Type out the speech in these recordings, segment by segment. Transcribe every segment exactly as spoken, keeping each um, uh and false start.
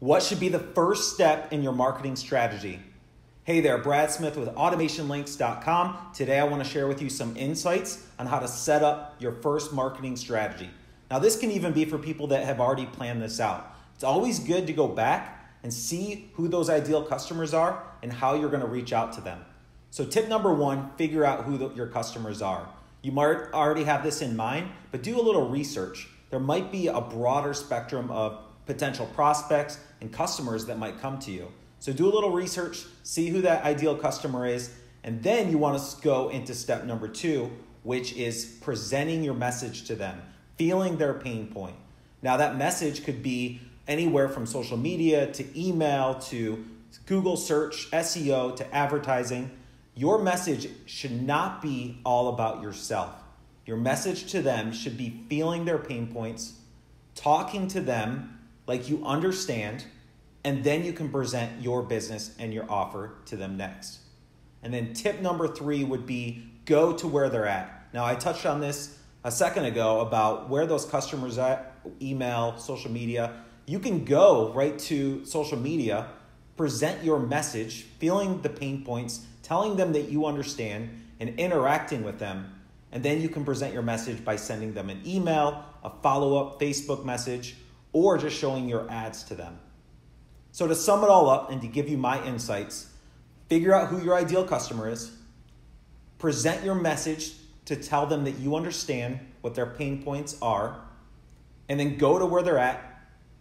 What should be the first step in your marketing strategy? Hey there, Brad Smith with automation links dot com. Today I want to share with you some insights on how to set up your first marketing strategy. Now this can even be for people that have already planned this out. It's always good to go back and see who those ideal customers are and how you're going to reach out to them. So tip number one, figure out who the, your customers are. You might already have this in mind, but do a little research. There might be a broader spectrum of potential prospects and customers that might come to you. So do a little research, see who that ideal customer is, and then you want to go into step number two, which is presenting your message to them, feeling their pain point. Now that message could be anywhere from social media to email to Google search, S E O to advertising. Your message should not be all about yourself. Your message to them should be feeling their pain points, talking to them like you understand, and then you can present your business and your offer to them next. And then tip number three would be go to where they're at. Now I touched on this a second ago about where those customers are at, email, social media. You can go right to social media, present your message, feeling the pain points, telling them that you understand and interacting with them. And then you can present your message by sending them an email, a follow-up Facebook message, or just showing your ads to them. So to sum it all up and to give you my insights, figure out who your ideal customer is, present your message to tell them that you understand what their pain points are, and then go to where they're at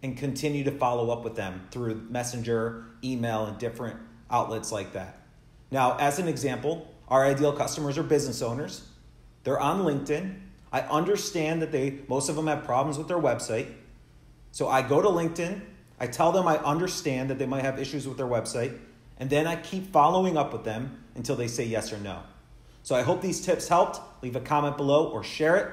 and continue to follow up with them through Messenger, email, and different outlets like that. Now, as an example, our ideal customers are business owners. They're on LinkedIn. I understand that they most of them have problems with their website. So I go to LinkedIn. I tell them I understand that they might have issues with their website, and then I keep following up with them until they say yes or no. So I hope these tips helped. Leave a comment below or share it.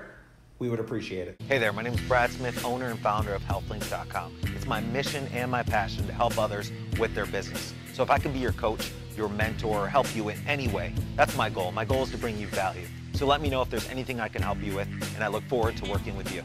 We would appreciate it. Hey there, my name is Brad Smith, owner and founder of Health Link dot com. It's my mission and my passion to help others with their business. So if I can be your coach, your mentor, or help you in any way, that's my goal. My goal is to bring you value. So let me know if there's anything I can help you with, and I look forward to working with you.